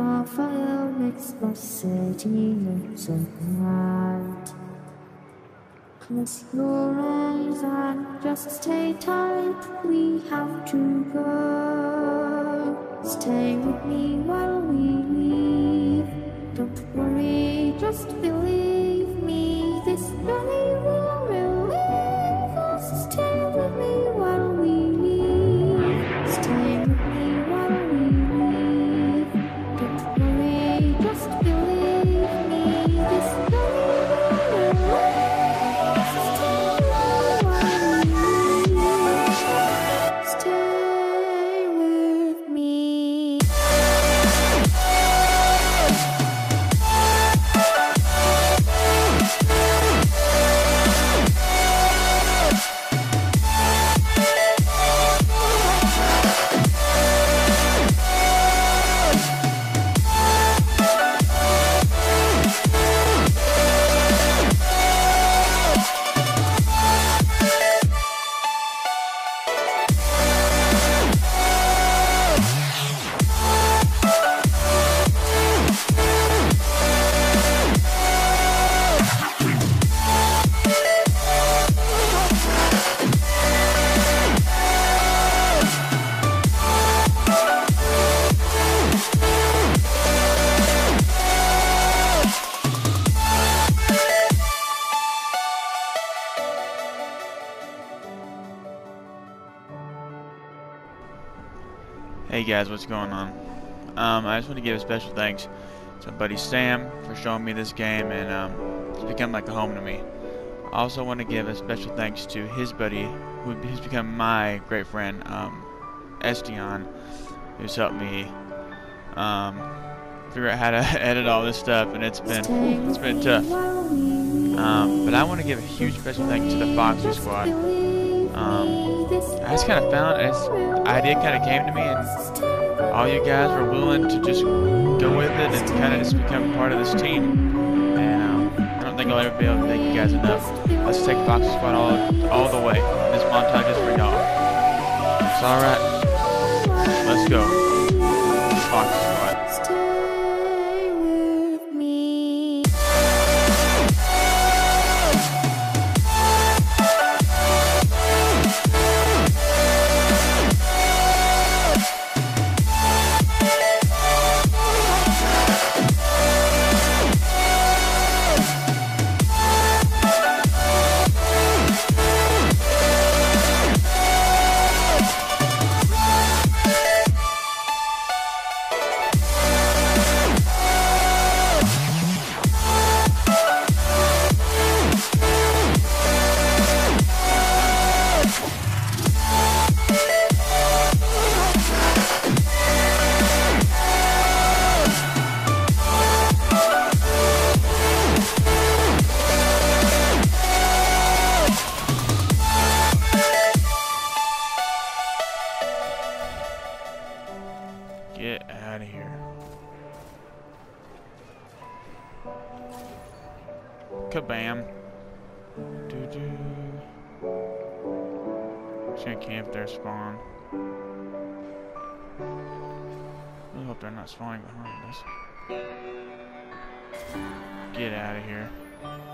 profile makes the city look bright. Close your eyes and just stay tight, we have to go. Stay with me while we leave. Don't worry, just believe me, this journey will relieve us. Stay with me while we leave. Stay with me while we leave. Don't worry, just believe me, this journey will relieve us. Stay with me while we leave. Stay with me. Hey guys, what's going on? I just want to give a special thanks to my buddy Sam for showing me this game, and it's become like a home to me. I also want to give a special thanks to his buddy, who has become my great friend, Estion, who's helped me figure out how to edit all this stuff, and it's been tough. But I want to give a huge special thanks to the Foxy Squad. I just kind of found the idea kind of came to me, and all you guys were willing to just go with it and kind of just become part of this team. And I don't think I'll ever be able to thank you guys enough. Let's take FoxySquad all the way. This montage is for y'all. It's alright. Let's go. FoxySquad. Get out of here. Kabam. Doo doo. Check if they're spawned. I hope they're not spawning behind us. Get out of here.